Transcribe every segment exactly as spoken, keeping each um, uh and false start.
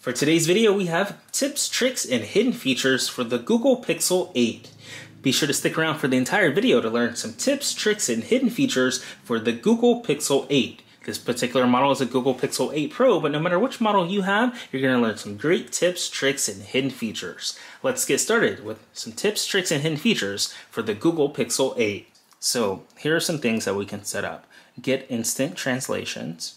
For today's video, we have tips, tricks, and hidden features for the Google Pixel eight. Be sure to stick around for the entire video to learn some tips, tricks, and hidden features for the Google Pixel eight. This particular model is a Google Pixel eight Pro, but no matter which model you have, you're going to learn some great tips, tricks, and hidden features. Let's get started with some tips, tricks, and hidden features for the Google Pixel eight. So here are some things that we can set up. Get instant translations,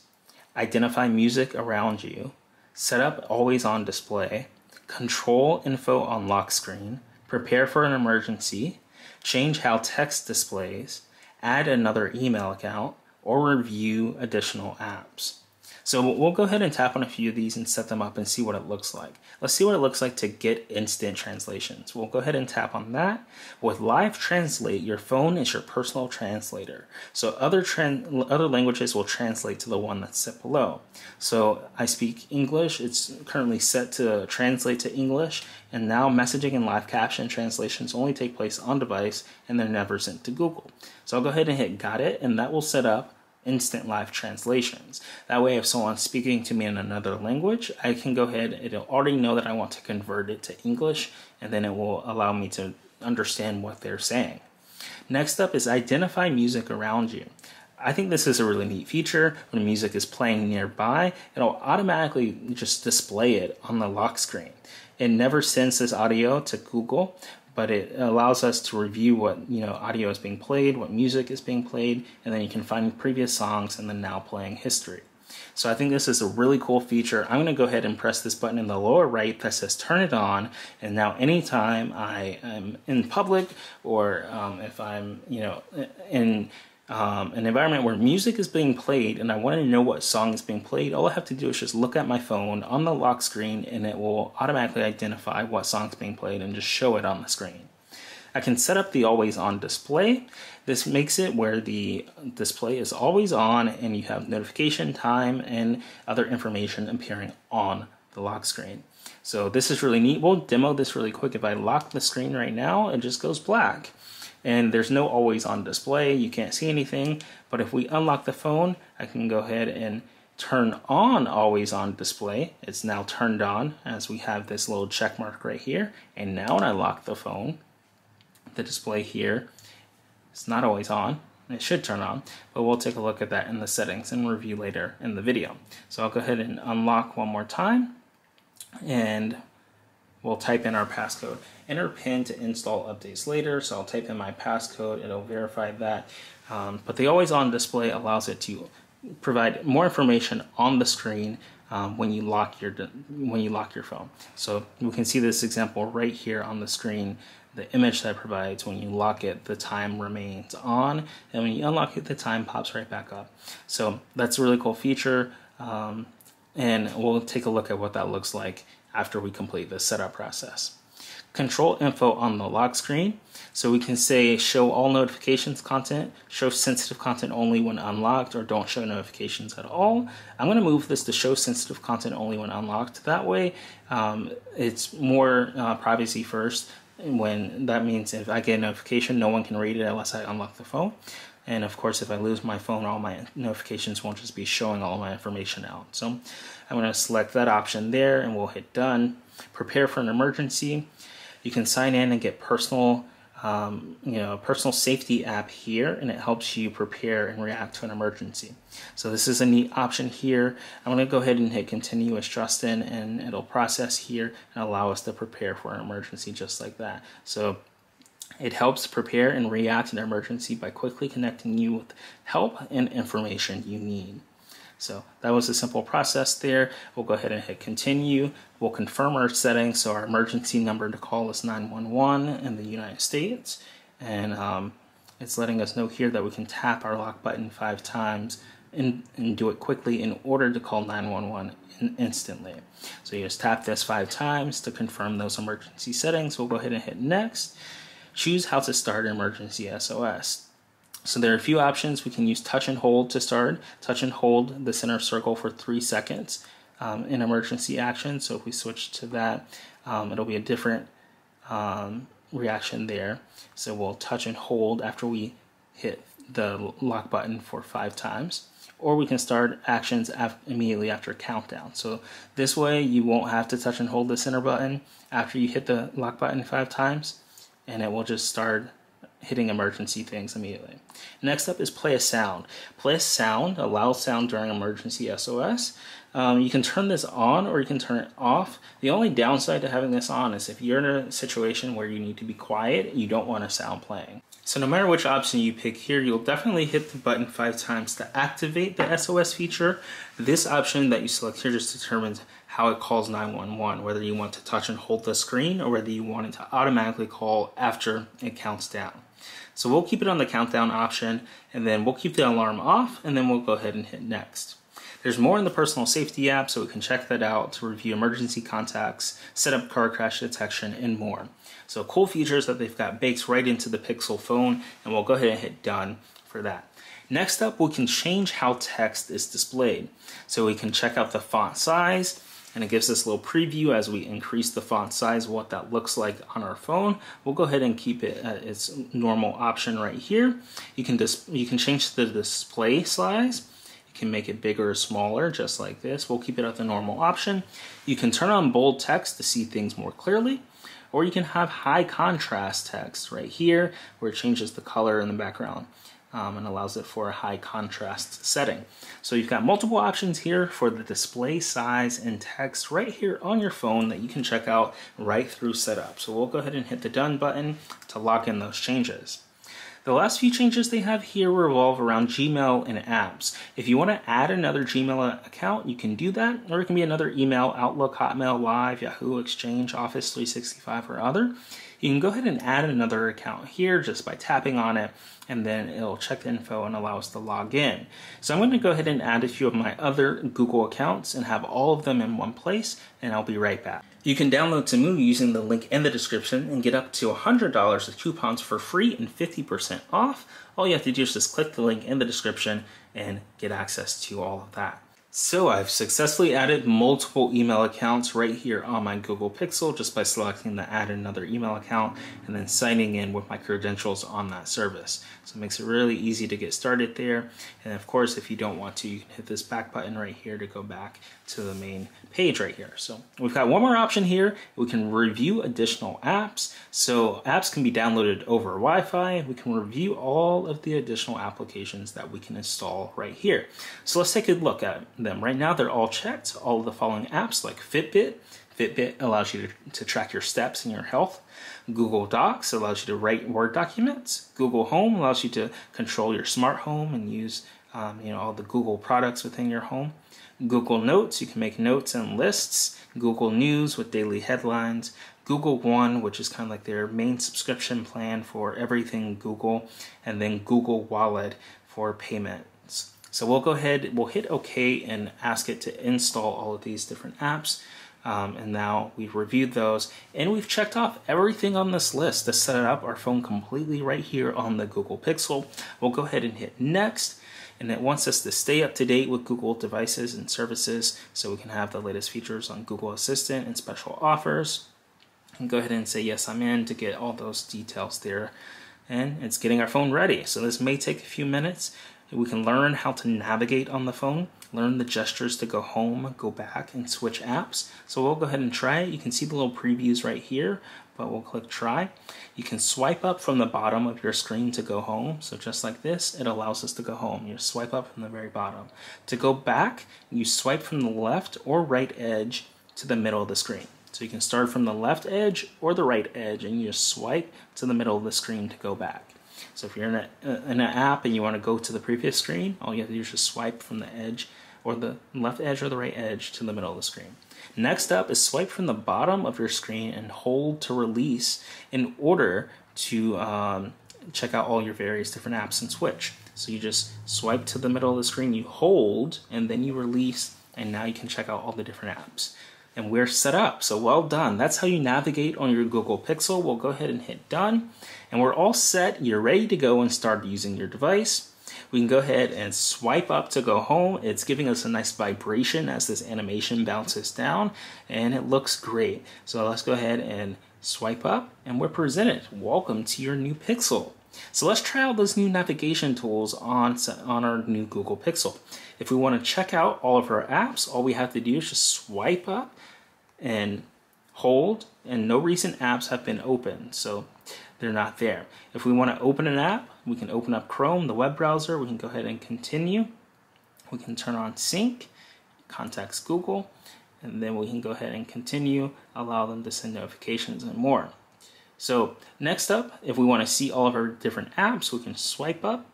identify music around you, set up always on display, control info on lock screen, prepare for an emergency, change how text displays, add another email account, or review additional apps. So we'll go ahead and tap on a few of these and set them up and see what it looks like. Let's see what it looks like to get instant translations. We'll go ahead and tap on that. With Live Translate, your phone is your personal translator. So other tran other languages will translate to the one that's set below. So I speak English. It's currently set to translate to English. And now messaging and live caption translations only take place on device and they're never sent to Google. So I'll go ahead and hit Got It, and that will set up instant live translations. That way, if someone's speaking to me in another language, I can go ahead, it'll already know that I want to convert it to English, and then it will allow me to understand what they're saying. Next up is identify music around you. I think this is a really neat feature. When music is playing nearby, it'll automatically just display it on the lock screen. It never sends this audio to Google, but it allows us to review what, you know, audio is being played, what music is being played, and then you can find previous songs and the now playing history. So I think this is a really cool feature. I'm going to go ahead and press this button in the lower right that says turn it on. And now anytime I am in public, or um, if I'm, you know, in um, an environment where music is being played and I want to know what song is being played, all I have to do is just look at my phone on the lock screen and it will automatically identify what song's being played and just show it on the screen. I can set up the always on display. This makes it where the display is always on and you have notification, time, and other information appearing on the lock screen. So this is really neat. We'll demo this really quick. If I lock the screen right now, it just goes black. And there's no always on display. You can't see anything. But if we unlock the phone, I can go ahead and turn on always on display. It's now turned on as we have this little check mark right here. And now when I lock the phone, the display here, it's not always on. It should turn on, but we'll take a look at that in the settings and review later in the video. So I'll go ahead and unlock one more time, and we'll type in our passcode. Enter PIN to install updates later. So I'll type in my passcode. It'll verify that. Um, but the always on display allows it to provide more information on the screen um, when you lock your when you lock your phone. So we can see this example right here on the screen. The image that provides when you lock it, the time remains on, and when you unlock it, the time pops right back up. So that's a really cool feature. Um, and we'll take a look at what that looks like after we complete the setup process. Control info on the lock screen. So we can say show all notifications content, show sensitive content only when unlocked, or don't show notifications at all. I'm going to move this to show sensitive content only when unlocked. That way um, it's more uh, privacy first, when that means if I get a notification, no one can read it unless I unlock the phone. And of course, if I lose my phone, all my notifications won't just be showing all my information out. So I'm going to select that option there and we'll hit done. Prepare for an emergency. You can sign in and get personal, um, you know, personal safety app here, and it helps you prepare and react to an emergency. So this is a neat option here. I'm going to go ahead and hit continue as trust in, and it'll process here and allow us to prepare for an emergency just like that. So it helps prepare and react to an emergency by quickly connecting you with help and information you need. So that was a simple process there. We'll go ahead and hit continue. We'll confirm our settings. So our emergency number to call is nine one one in the United States. And um, it's letting us know here that we can tap our lock button five times and, and do it quickly in order to call nine one one in, instantly. So you just tap this five times to confirm those emergency settings. We'll go ahead and hit next. Choose how to start an emergency S O S. So there are a few options. We can use touch and hold to start. Touch and hold the center circle for three seconds um, in emergency action. So if we switch to that, um, it'll be a different um, reaction there. So we'll touch and hold after we hit the lock button for five times. or we can start actions af immediately after a countdown. So this way you won't have to touch and hold the center button after you hit the lock button five times, and it will just start hitting emergency things immediately. Next up is play a sound. Play a sound, a loud sound during emergency S O S. Um, you can turn this on or you can turn it off. The only downside to having this on is if you're in a situation where you need to be quiet, you don't want a sound playing. So no matter which option you pick here, you'll definitely hit the button five times to activate the S O S feature. This option that you select here just determines how it calls nine one one, whether you want to touch and hold the screen or whether you want it to automatically call after it counts down. So we'll keep it on the countdown option, and then we'll keep the alarm off, and then we'll go ahead and hit next. There's more in the personal safety app, so we can check that out to review emergency contacts, set up car crash detection, and more. So cool features that they've got baked right into the Pixel phone, and we'll go ahead and hit done for that. Next up, we can change how text is displayed. So we can check out the font size, and it gives us a little preview as we increase the font size, what that looks like on our phone. We'll go ahead and keep it at its normal option right here. You can, dis you can change the display size. You can make it bigger or smaller, just like this. We'll keep it at the normal option. You can turn on bold text to see things more clearly, or you can have high contrast text right here, where it changes the color in the background. Um, and allows it for a high contrast setting. So you've got multiple options here for the display size and text right here on your phone that you can check out right through setup. So we'll go ahead and hit the done button to lock in those changes. The last few changes they have here revolve around Gmail and apps. If you want to add another Gmail account, you can do that, or it can be another email, Outlook, Hotmail, Live, Yahoo, Exchange, Office three sixty-five, or other. You can go ahead and add another account here just by tapping on it, and then it'll check the info and allow us to log in. So I'm going to go ahead and add a few of my other Google accounts and have all of them in one place, and I'll be right back. You can download Temu using the link in the description and get up to one hundred dollars of coupons for free and fifty percent off. All you have to do is just click the link in the description and get access to all of that. So I've successfully added multiple email accounts right here on my Google Pixel just by selecting the add another email account and then signing in with my credentials on that service. So it makes it really easy to get started there. And of course, if you don't want to, you can hit this back button right here to go back to the main page right here. So we've got one more option here. We can review additional apps. So apps can be downloaded over Wi-Fi. We can review all of the additional applications that we can install right here. So let's take a look at it. Them. Right now, they're all checked. All of the following apps like Fitbit. Fitbit allows you to, to track your steps and your health. Google Docs allows you to write Word documents. Google Home allows you to control your smart home and use um, you know, all the Google products within your home. Google Notes, you can make notes and lists. Google News with daily headlines. Google One, which is kind of like their main subscription plan for everything Google. And then Google Wallet for payment. So we'll go ahead, we'll hit OK and ask it to install all of these different apps. Um, and now we've reviewed those and we've checked off everything on this list to set up our phone completely right here on the Google Pixel. We'll go ahead and hit next. And it wants us to stay up to date with Google devices and services so we can have the latest features on Google Assistant and special offers. And go ahead and say, yes, I'm in to get all those details there. And it's getting our phone ready. So this may take a few minutes. We can learn how to navigate on the phone, learn the gestures to go home, go back, and switch apps. So we'll go ahead and try it. You can see the little previews right here, but we'll click try. You can swipe up from the bottom of your screen to go home. So just like this, it allows us to go home. You swipe up from the very bottom. To go back, you swipe from the left or right edge to the middle of the screen. So you can start from the left edge or the right edge, and you just swipe to the middle of the screen to go back. So if you're in, a, in an app and you want to go to the previous screen, all you have to do is just swipe from the edge or the left edge or the right edge to the middle of the screen. Next up is swipe from the bottom of your screen and hold to release in order to um, check out all your various different apps and switch. So you just swipe to the middle of the screen, you hold, and then you release, and now you can check out all the different apps. And we're set up, so well done. That's how you navigate on your Google Pixel. We'll go ahead and hit done. And we're all set. You're ready to go and start using your device. We can go ahead and swipe up to go home. It's giving us a nice vibration as this animation bounces down, and it looks great. So let's go ahead and swipe up, and we're presented. Welcome to your new Pixel. So let's try out those new navigation tools on, on our new Google Pixel. If we want to check out all of our apps, all we have to do is just swipe up and hold, and no recent apps have been opened, so they're not there. If we want to open an app, we can open up Chrome, the web browser. We can go ahead and continue. We can turn on sync, contacts Google, and then we can go ahead and continue, allow them to send notifications and more. So next up, if we want to see all of our different apps, we can swipe up.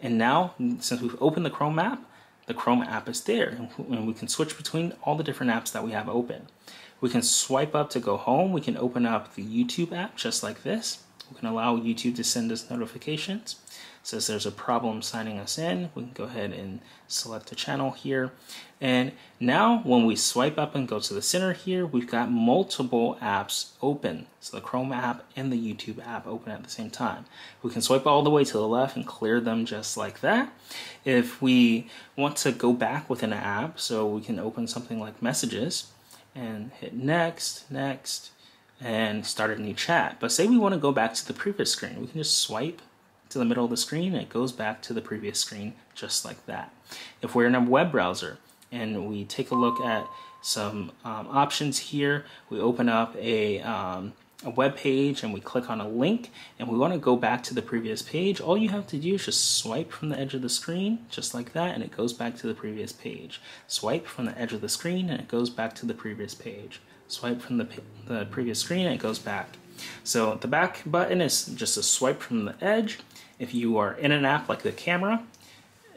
And now, since we've opened the Chrome app, the Chrome app is there, and we can switch between all the different apps that we have open. We can swipe up to go home. We can open up the YouTube app just like this. We can allow YouTube to send us notifications. Since there's a problem signing us in, we can go ahead and select a channel here. And now when we swipe up and go to the center here, we've got multiple apps open. So the Chrome app and the YouTube app open at the same time. We can swipe all the way to the left and clear them just like that. If we want to go back with an app, so we can open something like Messages and hit next, next, and start a new chat. But say we want to go back to the previous screen, we can just swipe to the middle of the screen and it goes back to the previous screen just like that. If we're in a web browser and we take a look at some um, options here, we open up a, um, a web page and we click on a link and we want to go back to the previous page, all you have to do is just swipe from the edge of the screen just like that and it goes back to the previous page. Swipe from the edge of the screen and it goes back to the previous page. Swipe from the, the previous screen and it goes back. So the back button is just a swipe from the edge. If you are in an app like the camera,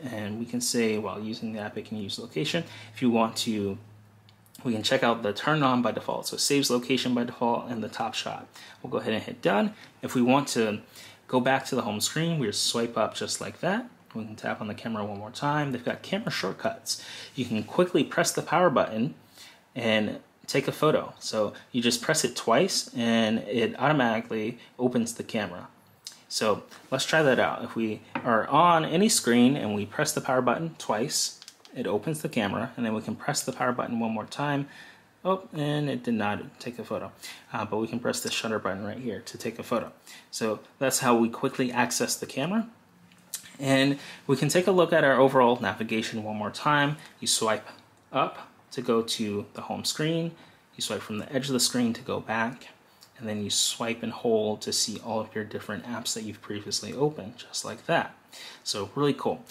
and we can say while using the app it can use location. If you want to, we can check out the turn on by default. So it saves location by default and the top shot. We'll go ahead and hit done. If we want to go back to the home screen, we just swipe up just like that. We can tap on the camera one more time. They've got camera shortcuts. You can quickly press the power button and take a photo. So you just press it twice and it automatically opens the camera. So let's try that out. If we are on any screen and we press the power button twice, it opens the camera, and then we can press the power button one more time. Oh, and it did not take a photo, uh, but we can press the shutter button right here to take a photo. So that's how we quickly access the camera. And we can take a look at our overall navigation one more time. You swipe up to go to the home screen, you swipe from the edge of the screen to go back, and then you swipe and hold to see all of your different apps that you've previously opened, just like that. So really cool.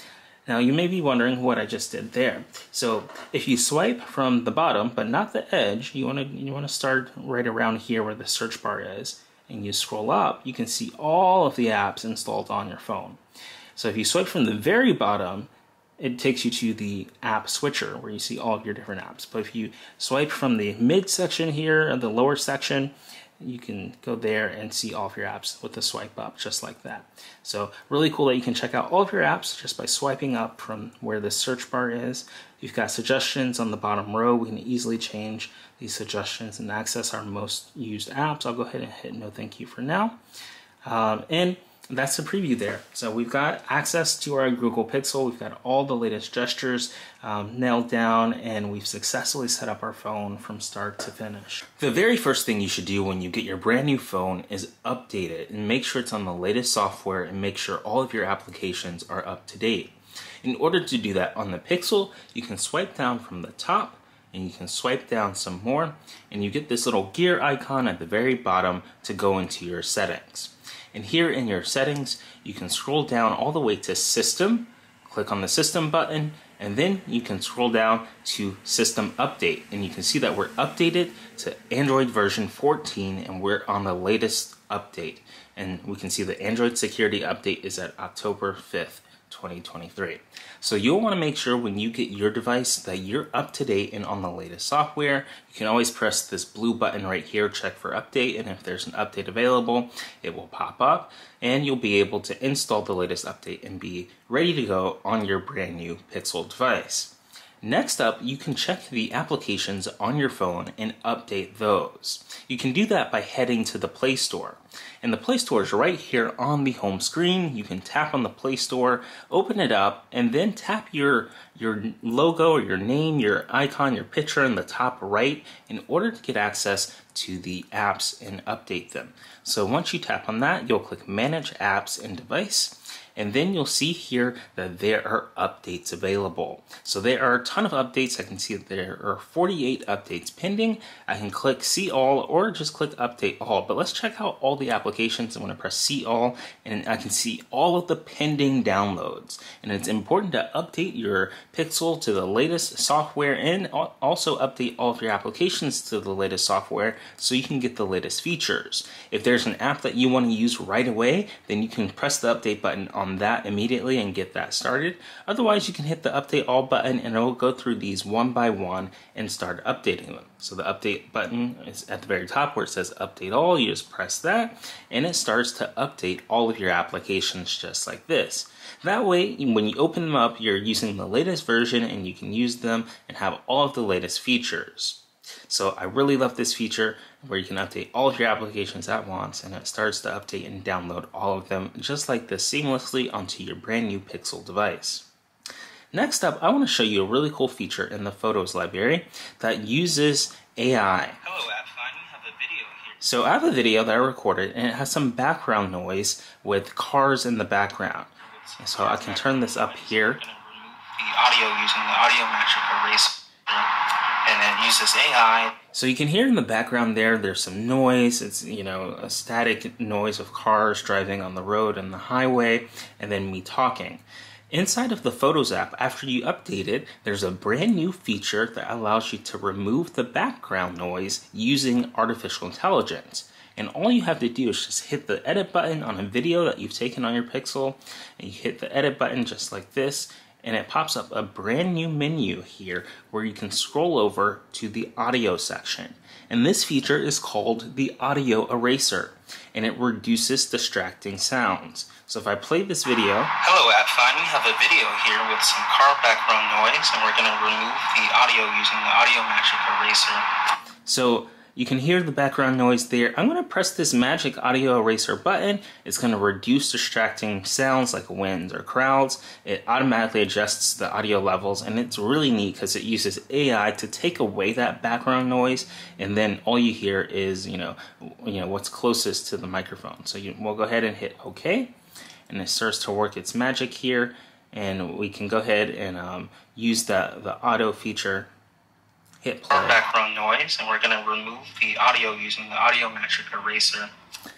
Now you may be wondering what I just did there. So if you swipe from the bottom, but not the edge, you wanna, you wanna start right around here where the search bar is, and you scroll up, you can see all of the apps installed on your phone. So if you swipe from the very bottom, it takes you to the app switcher where you see all of your different apps. But if you swipe from the mid section here and the lower section, you can go there and see all of your apps with the swipe up just like that. So really cool that you can check out all of your apps just by swiping up from where the search bar is. You've got suggestions on the bottom row. We can easily change these suggestions and access our most used apps. I'll go ahead and hit no thank you for now. Um, and that's the preview there. So we've got access to our Google Pixel. We've got all the latest gestures um, nailed down, and we've successfully set up our phone from start to finish. The very first thing you should do when you get your brand new phone is update it and make sure it's on the latest software and make sure all of your applications are up to date. In order to do that on the Pixel, you can swipe down from the top and you can swipe down some more, and you get this little gear icon at the very bottom to go into your settings. And here in your settings, you can scroll down all the way to System, click on the System button, and then you can scroll down to System Update. And you can see that we're updated to Android version fourteen, and we're on the latest update. And we can see the Android security update is at October fifth, twenty twenty-three. So you'll want to make sure when you get your device that you're up to date and on the latest software. You can always press this blue button right here, check for update, and if there's an update available, it will pop up and you'll be able to install the latest update and be ready to go on your brand new Pixel device. Next up, you can check the applications on your phone and update those. You can do that by heading to the Play Store. And the Play Store is right here on the home screen. You can tap on the Play Store, open it up, and then tap your, your logo, or your name, your icon, your picture in the top right in order to get access to the apps and update them. So once you tap on that, you'll click Manage Apps and Device. And then you'll see here that there are updates available. So there are a ton of updates. I can see that there are forty-eight updates pending. I can click See All or just click Update All. But let's check out all the applications. I'm going to press See All, and I can see all of the pending downloads. And it's important to update your Pixel to the latest software and also update all of your applications to the latest software so you can get the latest features. If there's an app that you want to use right away, then you can press the update button on that immediately and get that started. Otherwise, you can hit the update all button and it will go through these one by one and start updating them. So the update button is at the very top where it says update all. You just press that and it starts to update all of your applications just like this. That way, when you open them up, you're using the latest version and you can use them and have all of the latest features. So I really love this feature where you can update all of your applications at once, and it starts to update and download all of them just like this seamlessly onto your brand new Pixel device. Next up, I want to show you a really cool feature in the Photos library that uses A I. Hello, app. So I have a video that I recorded and it has some background noise with cars in the background. So I can turn this up here. The audio using the Audio Magic Eraser. And then use this A I. So you can hear in the background there, there's some noise. It's, you know, a static noise of cars driving on the road and the highway, and then me talking. Inside of the Photos app, after you update it, there's a brand new feature that allows you to remove the background noise using artificial intelligence. And all you have to do is just hit the edit button on a video that you've taken on your Pixel, and you hit the edit button just like this, and it pops up a brand new menu here where you can scroll over to the audio section. And this feature is called the Audio Eraser, and it reduces distracting sounds. So if I play this video. Hello, AppFind. We have a video here with some car background noise, and we're gonna remove the audio using the Audio Magic Eraser. So you can hear the background noise there. I'm gonna press this Magic Audio Eraser button. It's gonna reduce distracting sounds like winds or crowds. It automatically adjusts the audio levels, and it's really neat because it uses A I to take away that background noise, and then all you hear is, you know, you know what's closest to the microphone. So you, we'll go ahead and hit OK, and it starts to work its magic here, and we can go ahead and um, use the, the auto feature. Hit play. Background noise, and we're going to remove the audio using the Audio Magic Eraser.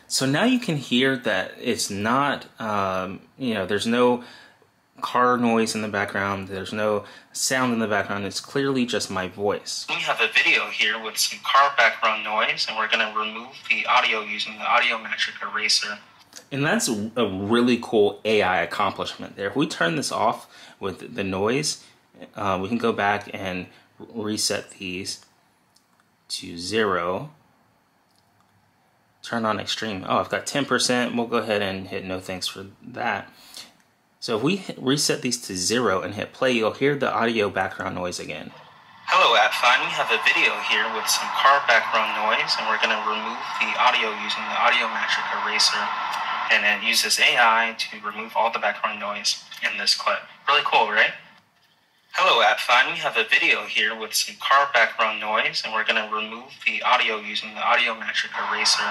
So now you can hear that it's not, um, you know, there's no car noise in the background, there's no sound in the background, it's clearly just my voice. We have a video here with some car background noise, and we're going to remove the audio using the Audio Magic Eraser. And that's a really cool A I accomplishment there. If we turn this off with the noise, uh, we can go back and reset these to zero. Turn on extreme. Oh, I've got ten percent. We'll go ahead and hit no thanks for that. So if we hit reset these to zero and hit play, you'll hear the audio background noise again. Hello, AppFind. We have a video here with some car background noise, and we're going to remove the audio using the Audio Magic Eraser, and then use this A I to remove all the background noise in this clip. Really cool, right? Hello, AppFind. We have a video here with some car background noise, and we're going to remove the audio using the Audio Magic Eraser,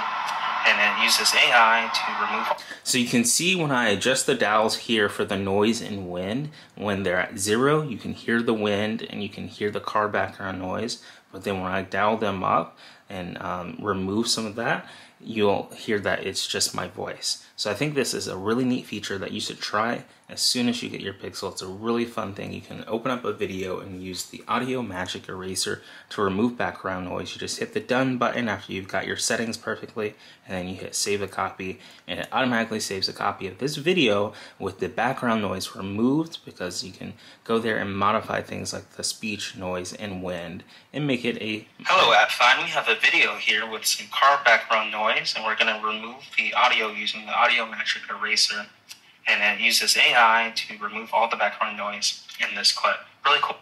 and then use this A I to remove. So you can see when I adjust the dials here for the noise and wind, when they're at zero, you can hear the wind and you can hear the car background noise. But then when I dial them up and um, remove some of that, you'll hear that it's just my voice. So I think this is a really neat feature that you should try as soon as you get your Pixel. It's a really fun thing. You can open up a video and use the Audio Magic Eraser to remove background noise. You just hit the done button after you've got your settings perfectly, and then you hit save a copy, and it automatically saves a copy of this video with the background noise removed, because you can go there and modify things like the speech, noise, and wind, and make it a... Hello, AppFind. We have a video here with some car background noise, and we're going to remove the audio using the Audio Magic Eraser, and then use this A I to remove all the background noise in this clip. Really cool.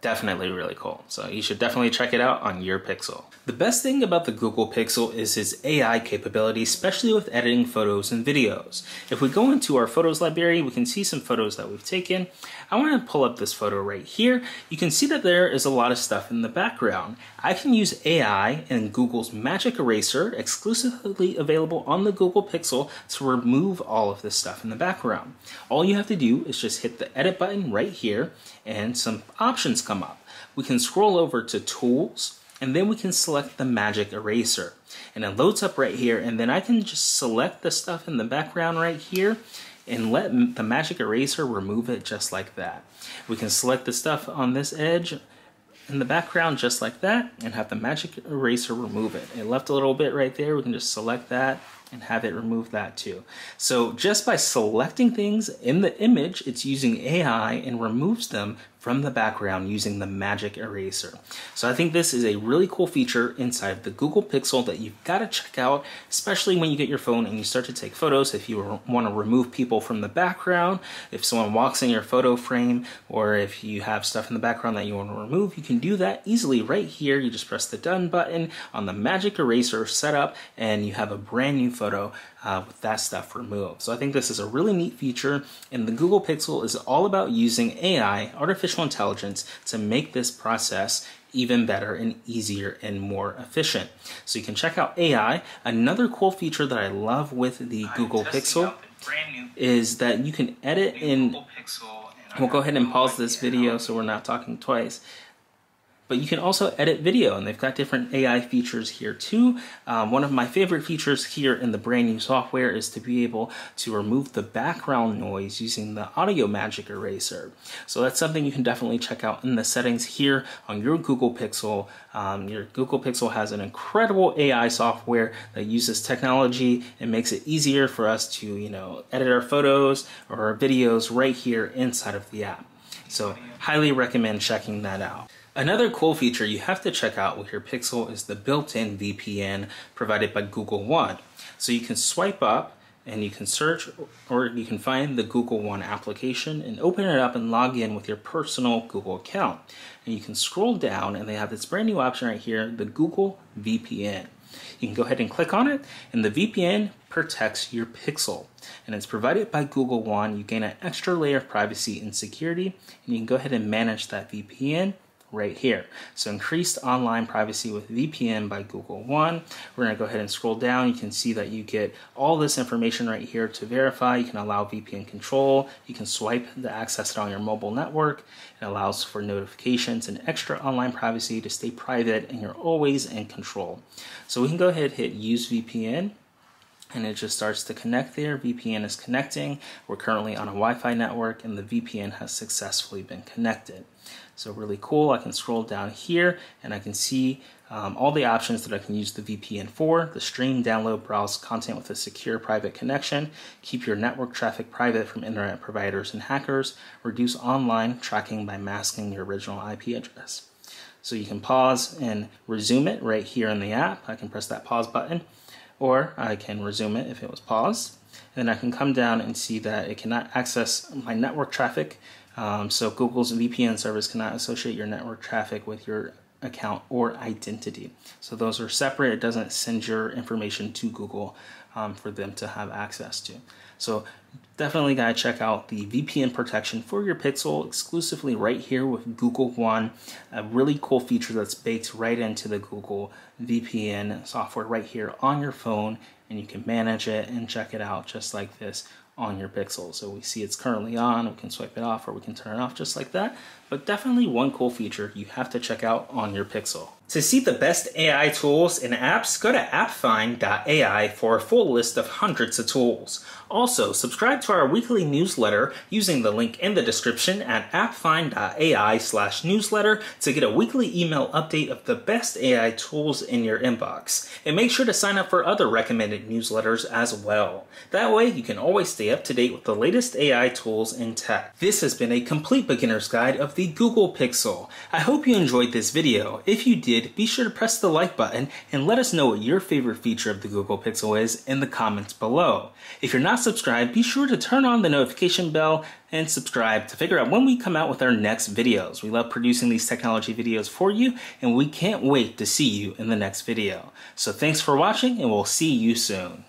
definitely really cool. So you should definitely check it out on your Pixel. The best thing about the Google Pixel is its A I capability, especially with editing photos and videos. If we go into our photos library, we can see some photos that we've taken. I want to pull up this photo right here. You can see that there is a lot of stuff in the background. I can use A I and Google's Magic Eraser, exclusively available on the Google Pixel, to remove all of this stuff in the background. All you have to do is just hit the edit button right here and some options come up. We can scroll over to Tools, and then we can select the Magic Eraser, and it loads up right here, and then I can just select the stuff in the background right here and let the Magic Eraser remove it just like that. We can select the stuff on this edge in the background just like that and have the Magic Eraser remove it. It left a little bit right there. We can just select that and have it remove that too. So just by selecting things in the image, it's using A I and removes them from the background using the Magic Eraser. So I think this is a really cool feature inside of the Google Pixel that you've got to check out, especially when you get your phone and you start to take photos. If you want to remove people from the background, if someone walks in your photo frame, or if you have stuff in the background that you want to remove, you can do that easily right here. You just press the done button on the Magic Eraser setup and you have a brand new photo uh, with that stuff removed. So I think this is a really neat feature, and the Google Pixel is all about using A I, artificial intelligence, to make this process even better and easier and more efficient. So you can check out A I. Another cool feature that I love with the I'm Google Pixel is that you can edit in. We'll go ahead and pause this video so we're not talking twice. But you can also edit video, and they've got different A I features here too. Um, one of my favorite features here in the brand new software is to be able to remove the background noise using the Audio Magic Eraser. So that's something you can definitely check out in the settings here on your Google Pixel. Um, your Google Pixel has an incredible A I software that uses technology and makes it easier for us to, you know, edit our photos or our videos right here inside of the app. So highly recommend checking that out. Another cool feature you have to check out with your Pixel is the built-in V P N provided by Google One. So you can swipe up and you can search, or you can find the Google One application and open it up and log in with your personal Google account. And you can scroll down and they have this brand new option right here, the Google V P N. You can go ahead and click on it, and the V P N protects your Pixel. And it's provided by Google One. You gain an extra layer of privacy and security, and you can go ahead and manage that V P N right here. So increased online privacy with V P N by Google One. We're going to go ahead and scroll down. You can see that you get all this information right here to verify. You can allow V P N control. You can swipe to access it on your mobile network. It allows for notifications and extra online privacy to stay private, and you're always in control. So we can go ahead and hit Use V P N. And it just starts to connect there. V P N is connecting. We're currently on a Wi-Fi network, and the V P N has successfully been connected. So really cool. I can scroll down here and I can see um, all the options that I can use the V P N for: the stream, download, browse content with a secure private connection, keep your network traffic private from internet providers and hackers, reduce online tracking by masking your original I P address. So you can pause and resume it right here in the app. I can press that pause button, or I can resume it if it was paused. And then I can come down and see that it cannot access my network traffic. Um, so Google's V P N service cannot associate your network traffic with your account or identity. So those are separate. It doesn't send your information to Google um, for them to have access to. So definitely gotta check out the V P N protection for your Pixel exclusively right here with Google One. A really cool feature that's baked right into the Google V P N software right here on your phone, and you can manage it and check it out just like this on your Pixel. So we see it's currently on, we can swipe it off, or we can turn it off just like that. But definitely one cool feature you have to check out on your Pixel. To see the best A I tools and apps, go to appfind dot A I for a full list of hundreds of tools. Also, subscribe to our weekly newsletter using the link in the description at appfind dot A I slash newsletter to get a weekly email update of the best A I tools in your inbox. And make sure to sign up for other recommended newsletters as well. That way, you can always stay up to date with the latest A I tools and tech. This has been a complete beginner's guide of the Google Pixel. I hope you enjoyed this video. If you did, did, be sure to press the like button and let us know what your favorite feature of the Google Pixel is in the comments below. If you're not subscribed, be sure to turn on the notification bell and subscribe to figure out when we come out with our next videos. We love producing these technology videos for you, and we can't wait to see you in the next video. So thanks for watching, and we'll see you soon.